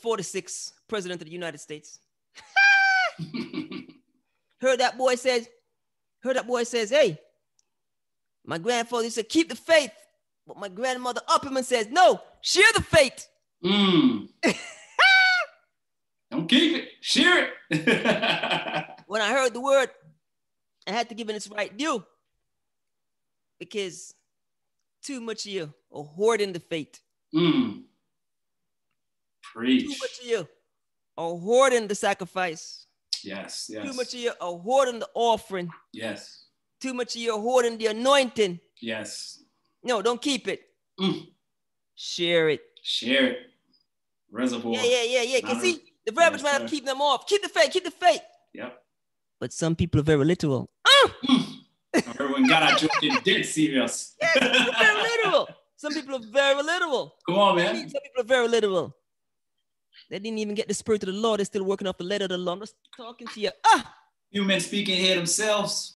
46, President of the United States. Heard that boy says, hey, my grandfather said, keep the faith. But my grandmother Upperman says, no, share the faith. Mm. Don't keep it, share it. When I heard the word, I had to give it its right due. Because too much of you are hoarding the faith. Mm. Preach. Too much of you are hoarding the sacrifice. Yes, yes. Too much of you are hoarding the offering. Yes. Too much of you are hoarding the anointing. Yes. No, don't keep it. Mm. Share it. Share it. Reservoir. Yeah. Because see, the verbiage might have keep them off. Keep the faith, keep the faith. Yep. But some people are very literal. Mm. Everyone got our joking dead serious. Yes, very literal. Some people are very literal. Come on, man. Some people are very literal. They didn't even get the spirit of the law. They're still working off the letter of the law. I'm just talking to you. Human speaking here themselves.